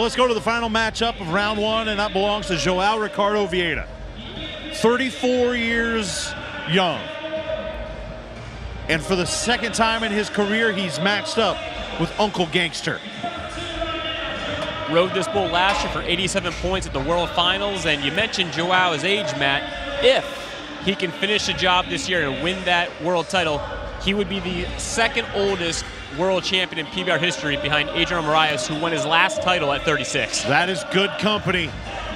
Let's go to the final matchup of round one, and that belongs to Joao Ricardo Vieira. 34 years young. And for the second time in his career, he's matched up with Uncle Gangster. Rode this bull last year for 87 points at the World Finals, and you mentioned Joao's age, Matt. If he can finish the job this year and win that world title, he would be the second oldest world champion in PBR history behind Adriano Moraes, who won his last title at 36. That is good company.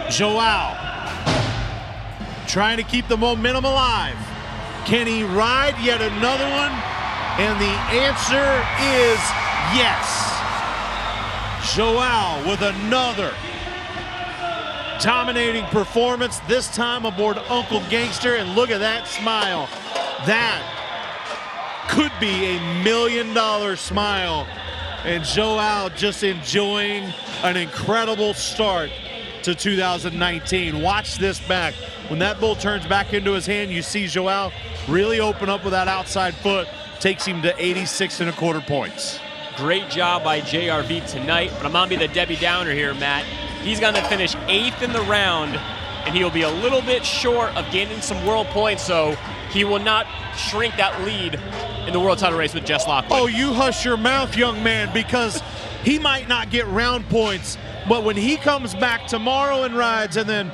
Joao trying to keep the momentum alive. Can he ride yet another one? And the answer is yes. Joao with another dominating performance, this time aboard Uncle Gangster, and look at that smile. That could be a $1 million smile, and Joao just enjoying an incredible start to 2019. Watch this back. When that bull turns back into his hand, you see Joao really open up with that outside foot, takes him to 86.25 points. Great job by JRV tonight, but I'm gonna be the Debbie Downer here, Matt. He's gonna finish 8th in the round, and he'll be a little bit short of gaining some world points, so he will not shrink that lead in the world title race with Jess Lockwood. Oh, you hush your mouth, young man, because he might not get round points, but when he comes back tomorrow and rides and then